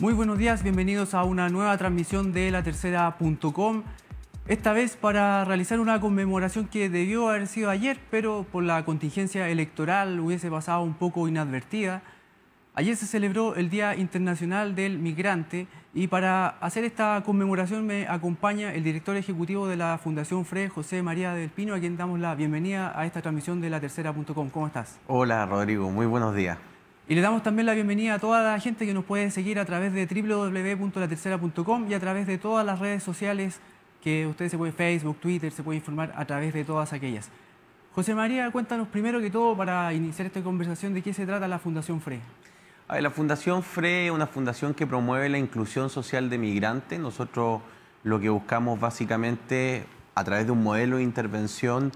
Muy buenos días, bienvenidos a una nueva transmisión de latercera.com. Esta vez para realizar una conmemoración que debió haber sido ayer, pero por la contingencia electoral hubiese pasado un poco inadvertida. Ayer se celebró el Día Internacional del Migrante y para hacer esta conmemoración me acompaña el director ejecutivo de la Fundación Frè, José María del Pino, a quien damos la bienvenida a esta transmisión de latercera.com. ¿Cómo estás? Hola, Rodrigo, muy buenos días. Y le damos también la bienvenida a toda la gente que nos puede seguir a través de www.latercera.com y a través de todas las redes sociales que ustedes se pueden, Facebook, Twitter, se puede informar a través de todas aquellas. José María, cuéntanos primero que todo, para iniciar esta conversación, ¿de qué se trata la Fundación Frè? La Fundación Frè es una fundación que promueve la inclusión social de migrantes. Nosotros lo que buscamos básicamente a través de un modelo de intervención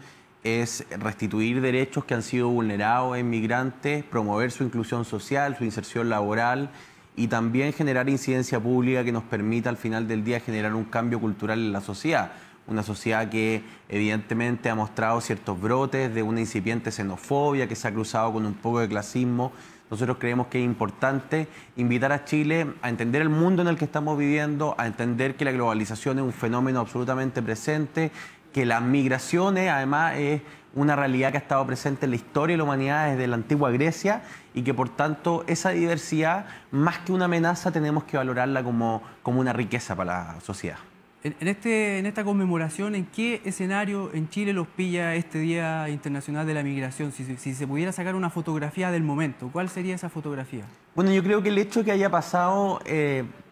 es restituir derechos que han sido vulnerados en migrantes, promover su inclusión social, su inserción laboral y también generar incidencia pública que nos permita al final del día generar un cambio cultural en la sociedad. Una sociedad que evidentemente ha mostrado ciertos brotes de una incipiente xenofobia que se ha cruzado con un poco de clasismo. Nosotros creemos que es importante invitar a Chile a entender el mundo en el que estamos viviendo, a entender que la globalización es un fenómeno absolutamente presente, que las migraciones además es una realidad que ha estado presente en la historia de la humanidad desde la antigua Grecia y que por tanto esa diversidad, más que una amenaza, tenemos que valorarla como una riqueza para la sociedad. En esta conmemoración, ¿en qué escenario en Chile los pilla este Día Internacional de la Migración? Si se pudiera sacar una fotografía del momento, ¿cuál sería esa fotografía? Bueno, yo creo que el hecho de que haya pasado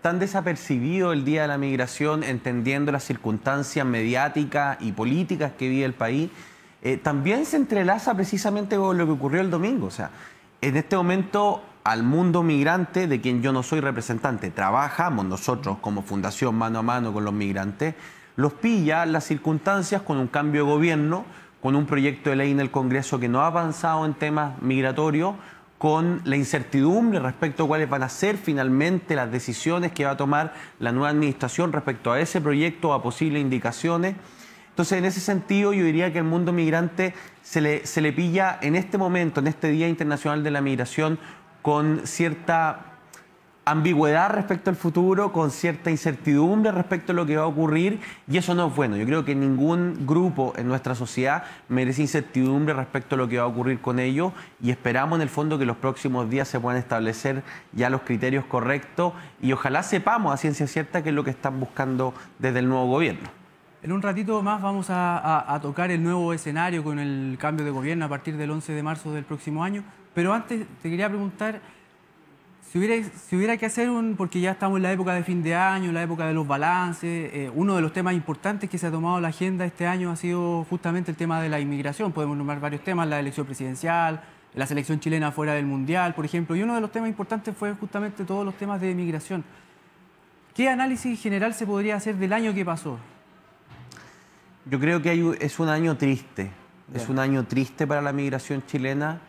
tan desapercibido el Día de la Migración, entendiendo las circunstancias mediáticas y políticas que vive el país, también se entrelaza precisamente con lo que ocurrió el domingo. O sea, en este momento, al mundo migrante, de quien yo no soy representante, trabajamos nosotros como fundación mano a mano con los migrantes, los pilla las circunstancias con un cambio de gobierno, con un proyecto de ley en el Congreso que no ha avanzado en temas migratorios, con la incertidumbre respecto a cuáles van a ser finalmente las decisiones que va a tomar la nueva administración respecto a ese proyecto, a posibles indicaciones. Entonces, en ese sentido, yo diría que el mundo migrante se le pilla en este momento, en este Día Internacional de la Migración, con cierta ambigüedad respecto al futuro, con cierta incertidumbre respecto a lo que va a ocurrir, y eso no es bueno. Yo creo que ningún grupo en nuestra sociedad merece incertidumbre respecto a lo que va a ocurrir con ellos, y esperamos en el fondo que los próximos días se puedan establecer ya los criterios correctos y ojalá sepamos a ciencia cierta qué es lo que están buscando desde el nuevo gobierno. En un ratito más vamos a tocar el nuevo escenario con el cambio de gobierno a partir del 11 de marzo del próximo año. Pero antes te quería preguntar, si hubiera que hacer porque ya estamos en la época de fin de año, la época de los balances, uno de los temas importantes que se ha tomado la agenda este año ha sido justamente el tema de la inmigración. Podemos nombrar varios temas, la elección presidencial, la selección chilena fuera del Mundial, por ejemplo. Y uno de los temas importantes fue justamente todos los temas de inmigración. ¿Qué análisis general se podría hacer del año que pasó? Yo creo que es un año triste. Bien. Es un año triste para la migración chilena.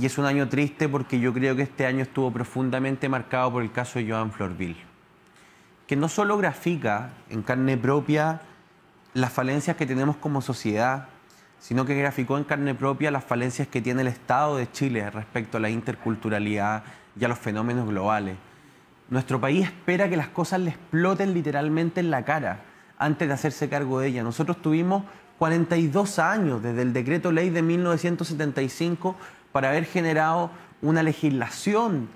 Y es un año triste porque yo creo que este año estuvo profundamente marcado por el caso de Johan Florville, que no solo grafica en carne propia las falencias que tenemos como sociedad, sino que graficó en carne propia las falencias que tiene el Estado de Chile respecto a la interculturalidad y a los fenómenos globales. Nuestro país espera que las cosas le exploten literalmente en la cara antes de hacerse cargo de ellas. Nosotros tuvimos 42 años desde el decreto ley de 1975 para haber generado una legislación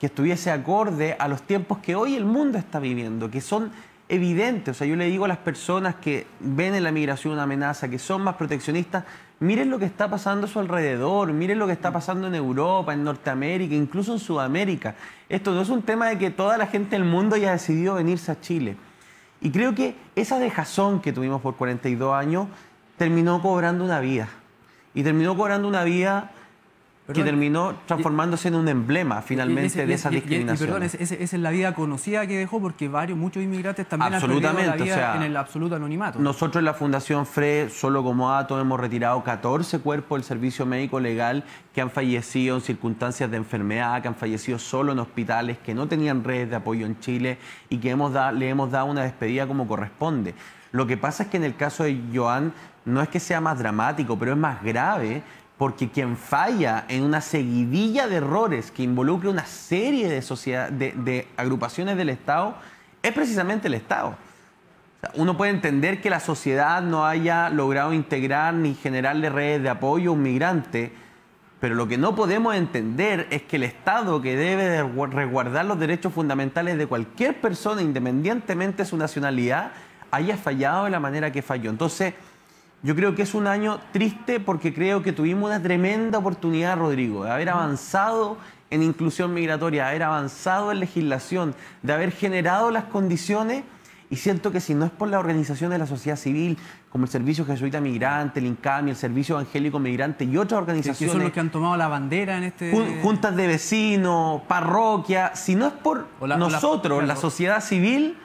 que estuviese acorde a los tiempos que hoy el mundo está viviendo, que son evidentes. O sea, yo le digo a las personas que ven en la migración una amenaza, que son más proteccionistas, miren lo que está pasando a su alrededor, miren lo que está pasando en Europa, en Norteamérica, incluso en Sudamérica. Esto no es un tema de que toda la gente del mundo haya decidido venirse a Chile. Y creo que esa dejazón que tuvimos por 42 años terminó cobrando una vida. Y terminó cobrando una vida que terminó transformándose en un emblema finalmente de esa discriminación. Y perdón, esa es la vida conocida que dejó, porque muchos inmigrantes también han perdido la vida, o sea, en el absoluto anonimato. Nosotros en la Fundación Frè, solo como dato, hemos retirado 14 cuerpos del servicio médico legal que han fallecido en circunstancias de enfermedad, que han fallecido solo en hospitales, que no tenían redes de apoyo en Chile y que le hemos dado una despedida como corresponde. Lo que pasa es que en el caso de Johan no es que sea más dramático, pero es más grave, Porque quien falla en una seguidilla de errores que involucra una serie de agrupaciones del Estado es precisamente el Estado. O sea, uno puede entender que la sociedad no haya logrado integrar ni generarle redes de apoyo a un migrante, pero lo que no podemos entender es que el Estado, que debe resguardar los derechos fundamentales de cualquier persona, independientemente de su nacionalidad, haya fallado de la manera que falló. Entonces, yo creo que es un año triste porque creo que tuvimos una tremenda oportunidad, Rodrigo, de haber avanzado en inclusión migratoria, de haber avanzado en legislación, de haber generado las condiciones, y siento que si no es por la organización de la sociedad civil, como el Servicio Jesuita Migrante, el INCAMI, el Servicio Evangélico Migrante y otras organizaciones... Sí, que son los que han tomado la bandera en este... Juntas de vecinos, parroquias... Si no es por nosotros, la sociedad civil...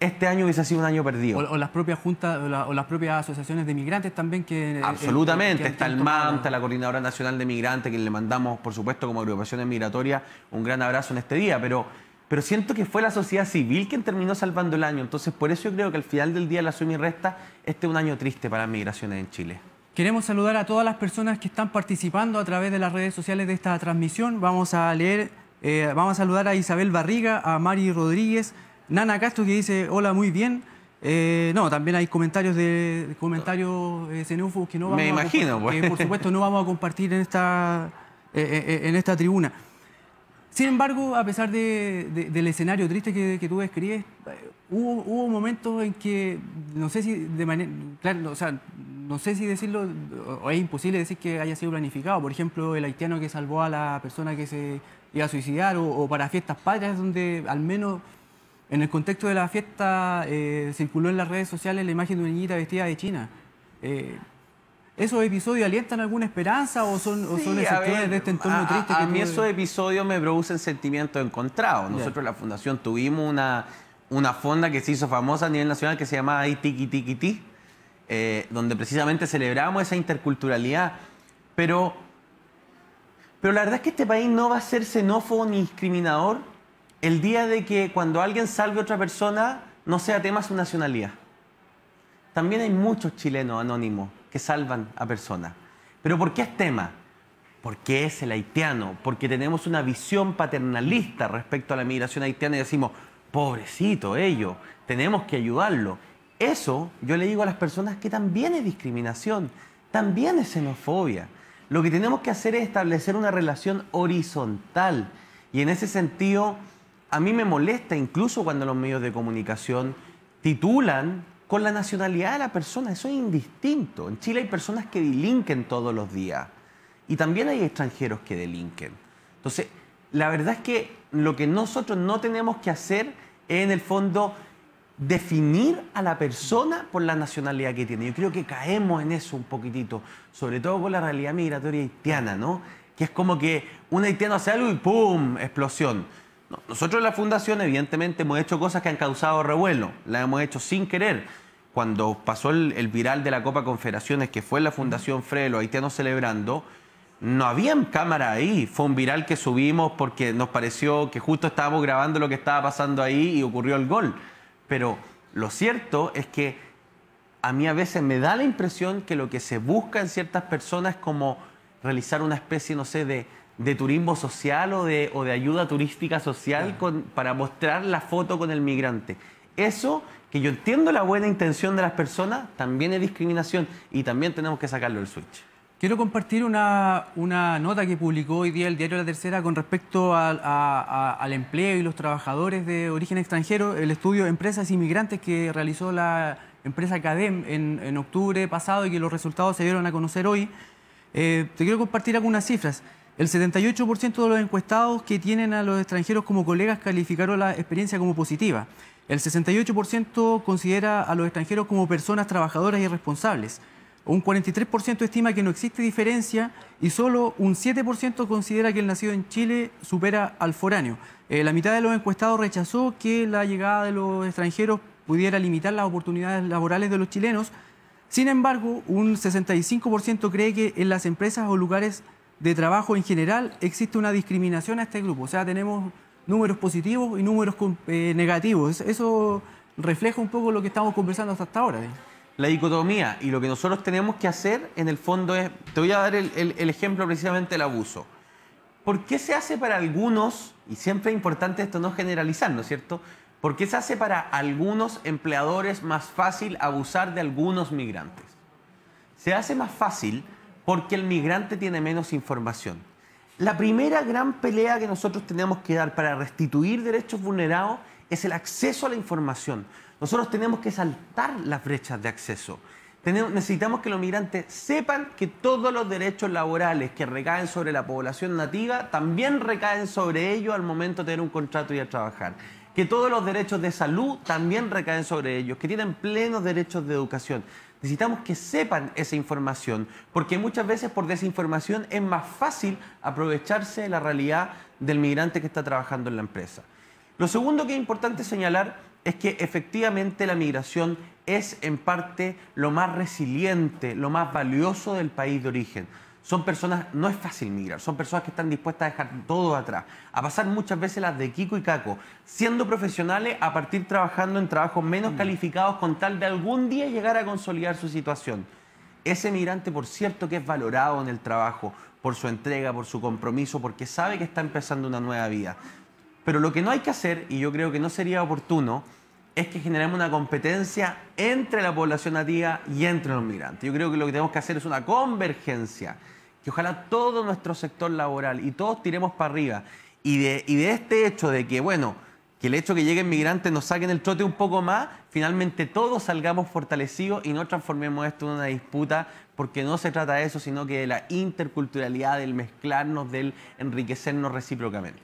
Este año hubiese sido un año perdido. O las propias juntas o las propias asociaciones de migrantes también que... Absolutamente. Que está el MAMTA, la Coordinadora Nacional de Migrantes, que le mandamos, por supuesto, como agrupaciones migratorias, un gran abrazo en este día. Pero siento que fue la sociedad civil quien terminó salvando el año. Entonces, por eso yo creo que al final del día de la suma y resta, este es un año triste para las migraciones en Chile. Queremos saludar a todas las personas que están participando a través de las redes sociales de esta transmisión. Vamos a leer, vamos a saludar a Isabel Barriga, a Mari Rodríguez, Nana Castro, que dice, hola, muy bien. No, también hay comentarios de xenófobos que no vamos a, que por supuesto no vamos a compartir en esta tribuna. Sin embargo, a pesar del escenario triste que tú describes, hubo momentos en que, no sé si de manera, claro, o sea, no sé si decirlo, o es imposible decir que haya sido planificado. Por ejemplo, el haitiano que salvó a la persona que se iba a suicidar, o para fiestas patrias, donde al menos... En el contexto de la fiesta circuló en las redes sociales la imagen de una niñita vestida de china. ¿Esos episodios alientan alguna esperanza o son, sí, o son excepciones de este entorno triste? A mí esos episodios me producen sentimientos encontrados. Nosotros en la Fundación tuvimos una fonda que se hizo famosa a nivel nacional que se llamaba Itikitikiti, donde precisamente celebramos esa interculturalidad. Pero la verdad es que este país no va a ser xenófobo ni discriminador el día de que cuando alguien salve a otra persona no sea tema su nacionalidad. También hay muchos chilenos anónimos que salvan a personas. ¿Pero por qué es tema? Porque es el haitiano, porque tenemos una visión paternalista respecto a la migración haitiana y decimos, pobrecito ellos, tenemos que ayudarlo. Eso yo le digo a las personas que también es discriminación, también es xenofobia. Lo que tenemos que hacer es establecer una relación horizontal y en ese sentido... A mí me molesta incluso cuando los medios de comunicación titulan con la nacionalidad de la persona. Eso es indistinto. En Chile hay personas que delinquen todos los días. Y también hay extranjeros que delinquen. Entonces, la verdad es que lo que nosotros no tenemos que hacer es, en el fondo, definir a la persona por la nacionalidad que tiene. Yo creo que caemos en eso un poquitito, sobre todo con la realidad migratoria haitiana, ¿no? Que es como que un haitiano hace algo y ¡pum! Explosión. Nosotros en la Fundación, evidentemente, hemos hecho cosas que han causado revuelo. Las hemos hecho sin querer. Cuando pasó el viral de la Copa Confederaciones, que fue en la Fundación Frè, los haitianos celebrando, no había cámara ahí. Fue un viral que subimos porque nos pareció que justo estábamos grabando lo que estaba pasando ahí y ocurrió el gol. Pero lo cierto es que a mí a veces me da la impresión que lo que se busca en ciertas personas es como realizar una especie, no sé, de turismo social o de ayuda turística social, sí, para mostrar la foto con el migrante. Eso, que yo entiendo la buena intención de las personas, también es discriminación y también tenemos que sacarlo del switch. Quiero compartir una nota que publicó hoy día el diario La Tercera con respecto al empleo y los trabajadores de origen extranjero. El estudio Empresas y Migrantes que realizó la empresa Cadem en octubre pasado y que los resultados se dieron a conocer hoy. Te quiero compartir algunas cifras. El 78% de los encuestados que tienen a los extranjeros como colegas calificaron la experiencia como positiva. El 68% considera a los extranjeros como personas trabajadoras y responsables. Un 43% estima que no existe diferencia y solo un 7% considera que el nacido en Chile supera al foráneo. La mitad de los encuestados rechazó que la llegada de los extranjeros pudiera limitar las oportunidades laborales de los chilenos. Sin embargo, un 65% cree que en las empresas o lugares de trabajo en general existe una discriminación a este grupo. O sea, tenemos números positivos y números negativos. Eso refleja un poco lo que estamos conversando hasta ahora. la dicotomía y lo que nosotros tenemos que hacer en el fondo es... Te voy a dar el ejemplo precisamente del abuso. ¿Por qué se hace para algunos, y siempre es importante esto no generalizar, ¿no es cierto? ¿Por qué se hace para algunos empleadores más fácil abusar de algunos migrantes? Se hace más fácil porque el migrante tiene menos información. La primera gran pelea que nosotros tenemos que dar para restituir derechos vulnerados es el acceso a la información. Nosotros tenemos que saltar las brechas de acceso. Necesitamos que los migrantes sepan que todos los derechos laborales que recaen sobre la población nativa también recaen sobre ellos al momento de tener un contrato y a trabajar. Que todos los derechos de salud también recaen sobre ellos, que tienen plenos derechos de educación. Necesitamos que sepan esa información, porque muchas veces por desinformación es más fácil aprovecharse de la realidad del migrante que está trabajando en la empresa. Lo segundo que es importante señalar es que efectivamente la migración es en parte lo más resiliente, lo más valioso del país de origen. Son personas, no es fácil migrar, son personas que están dispuestas a dejar todo atrás, a pasar muchas veces las de Kiko y Caco, siendo profesionales a partir trabajando en trabajos menos calificados con tal de algún día llegar a consolidar su situación. Ese migrante, por cierto, que es valorado en el trabajo, por su entrega, por su compromiso, porque sabe que está empezando una nueva vida. Pero lo que no hay que hacer, y yo creo que no sería oportuno, es que generemos una competencia entre la población nativa y entre los migrantes. Yo creo que lo que tenemos que hacer es una convergencia, que ojalá todo nuestro sector laboral y todos tiremos para arriba. Y de este hecho de que, bueno, que el hecho de que lleguen migrantes nos saquen el trote un poco más, finalmente todos salgamos fortalecidos y no transformemos esto en una disputa, porque no se trata de eso, sino que de la interculturalidad, del mezclarnos, del enriquecernos recíprocamente.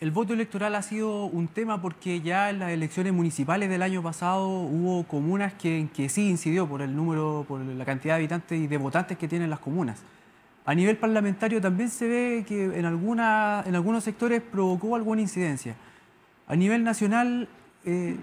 El voto electoral ha sido un tema porque ya en las elecciones municipales del año pasado hubo comunas en que sí incidió por el número, por la cantidad de habitantes y de votantes que tienen las comunas. A nivel parlamentario también se ve que en algunos sectores provocó alguna incidencia. A nivel nacional, ¿en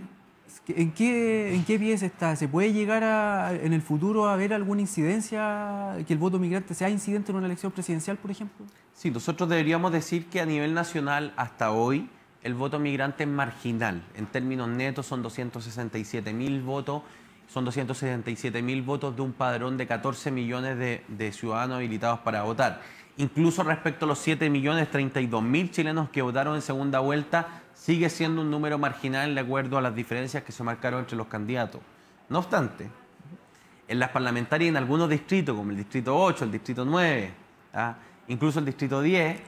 qué pies está? ¿Se puede llegar en el futuro a ver alguna incidencia, que el voto migrante sea incidente en una elección presidencial, por ejemplo? Sí, nosotros deberíamos decir que a nivel nacional hasta hoy el voto migrante es marginal. En términos netos son 267.000 votos, son 267.000 votos de un padrón de 14 millones de ciudadanos habilitados para votar. Incluso respecto a los 7 millones 32.000 chilenos que votaron en segunda vuelta, sigue siendo un número marginal de acuerdo a las diferencias que se marcaron entre los candidatos. No obstante, en las parlamentarias en algunos distritos, como el distrito 8, el distrito 9, incluso el distrito 10,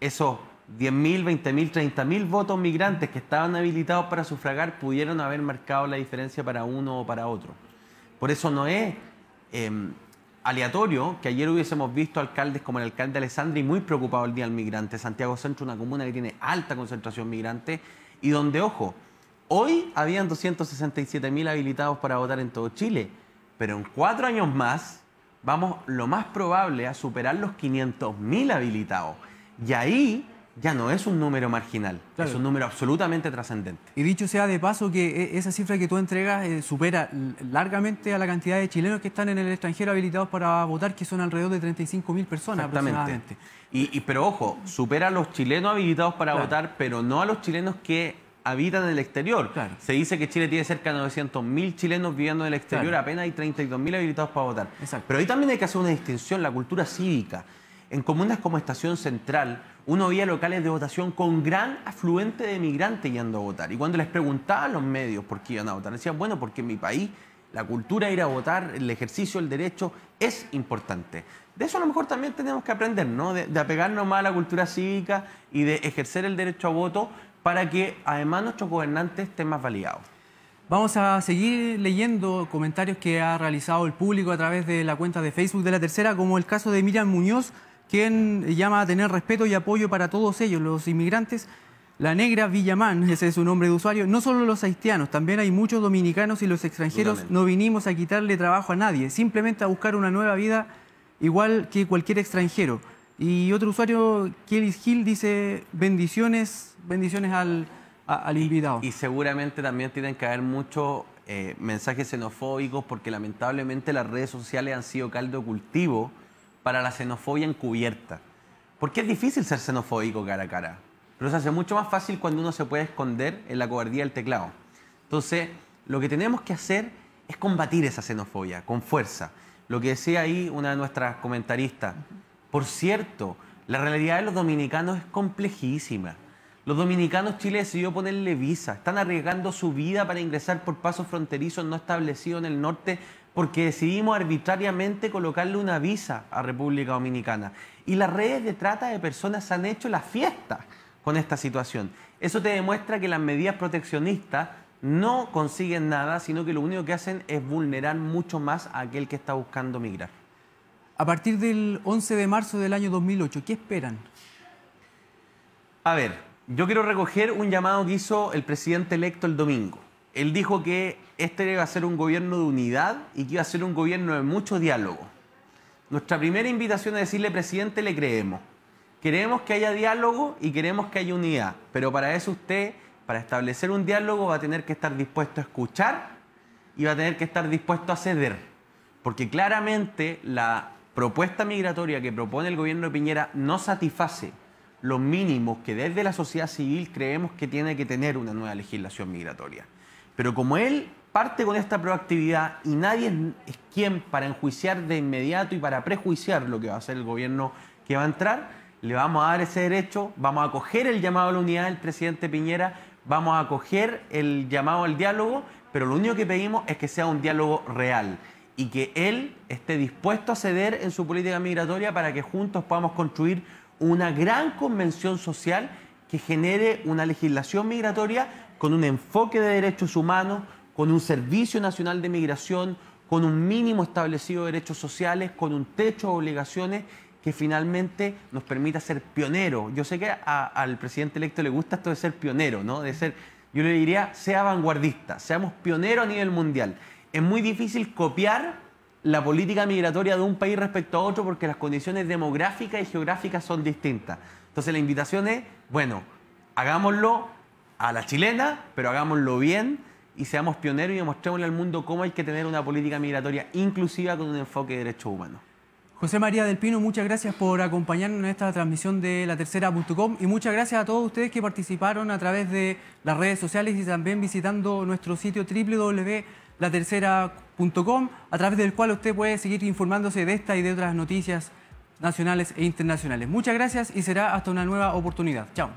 esos 10.000, 20.000, 30.000 votos migrantes que estaban habilitados para sufragar pudieron haber marcado la diferencia para uno o para otro. Por eso no es aleatorio que ayer hubiésemos visto alcaldes como el alcalde Alessandri muy preocupado el Día del Migrante. Santiago Centro, una comuna que tiene alta concentración migrante y donde, ojo, hoy habían 267.000 habilitados para votar en todo Chile, pero en 4 años más vamos lo más probable a superar los 500.000 habilitados. Y ahí ya no es un número marginal, claro, es un número absolutamente trascendente. Y dicho sea de paso que esa cifra que tú entregas supera largamente a la cantidad de chilenos que están en el extranjero habilitados para votar, que son alrededor de 35.000 personas aproximadamente. Pero ojo, supera a los chilenos habilitados para votar, pero no a los chilenos que habitan en el exterior. Claro. Se dice que Chile tiene cerca de 900.000 chilenos viviendo en el exterior, apenas hay 32.000 habilitados para votar. Exacto. Pero ahí también hay que hacer una distinción, la cultura cívica. En comunas como Estación Central, uno veía locales de votación con gran afluente de migrantes yendo a votar. Y cuando les preguntaba a los medios por qué iban a votar, decían, bueno, porque en mi país la cultura de ir a votar, el ejercicio del derecho es importante. De eso a lo mejor también tenemos que aprender, ¿no? De apegarnos más a la cultura cívica y de ejercer el derecho a voto para que además nuestros gobernantes estén más validados. Vamos a seguir leyendo comentarios que ha realizado el público a través de la cuenta de Facebook de La Tercera, como el caso de Miriam Muñoz, quien llama a tener respeto y apoyo para todos ellos, los inmigrantes. La Negra Villamán, ese es su nombre de usuario, no solo los haitianos, también hay muchos dominicanos y los extranjeros. No vinimos a quitarle trabajo a nadie, simplemente a buscar una nueva vida igual que cualquier extranjero. Y otro usuario, Kelly Gil, dice bendiciones al invitado. Y seguramente también tienen que haber muchos mensajes xenofóbicos, porque lamentablemente las redes sociales han sido caldo de cultivo para la xenofobia encubierta. Porque es difícil ser xenofóbico cara a cara, pero se hace mucho más fácil cuando uno se puede esconder en la cobardía del teclado. Entonces, lo que tenemos que hacer es combatir esa xenofobia con fuerza. Lo que decía ahí una de nuestras comentaristas. Por cierto, la realidad de los dominicanos es complejísima. Los dominicanos Chile decidió ponerle visa. Están arriesgando su vida para ingresar por pasos fronterizos no establecidos en el norte porque decidimos arbitrariamente colocarle una visa a República Dominicana. Y las redes de trata de personas han hecho la fiesta con esta situación. Eso te demuestra que las medidas proteccionistas no consiguen nada, sino que lo único que hacen es vulnerar mucho más a aquel que está buscando migrar. A partir del 11 de marzo del año 2008, ¿qué esperan? A ver, yo quiero recoger un llamado que hizo el presidente electo el domingo. Él dijo que este iba a ser un gobierno de unidad y que iba a ser un gobierno de mucho diálogo. Nuestra primera invitación es decirle, presidente, le creemos. Queremos que haya diálogo y queremos que haya unidad, pero para eso usted... Para establecer un diálogo va a tener que estar dispuesto a escuchar y va a tener que estar dispuesto a ceder. Porque claramente la propuesta migratoria que propone el gobierno de Piñera no satisface los mínimos que desde la sociedad civil creemos que tiene que tener una nueva legislación migratoria. Pero como él parte con esta proactividad y nadie es quien para enjuiciar de inmediato y para prejuiciar lo que va a hacer el gobierno que va a entrar, le vamos a dar ese derecho, vamos a acoger el llamado a la unidad del presidente Piñera. Vamos a acoger el llamado al diálogo, pero lo único que pedimos es que sea un diálogo real y que él esté dispuesto a ceder en su política migratoria para que juntos podamos construir una gran convención social que genere una legislación migratoria con un enfoque de derechos humanos, con un Servicio Nacional de Migración, con un mínimo establecido de derechos sociales, con un techo de obligaciones que finalmente nos permita ser pionero. Yo sé que al presidente electo le gusta esto de ser pionero, ¿no? De ser, yo le diría, sea vanguardista, seamos pioneros a nivel mundial. Es muy difícil copiar la política migratoria de un país respecto a otro porque las condiciones demográficas y geográficas son distintas. Entonces la invitación es, bueno, hagámoslo a la chilena, pero hagámoslo bien y seamos pioneros y demostrémosle al mundo cómo hay que tener una política migratoria inclusiva con un enfoque de derechos humanos. José María del Pino, muchas gracias por acompañarnos en esta transmisión de latercera.com y muchas gracias a todos ustedes que participaron a través de las redes sociales y también visitando nuestro sitio www.latercera.com, a través del cual usted puede seguir informándose de esta y de otras noticias nacionales e internacionales. Muchas gracias y será hasta una nueva oportunidad. Chao.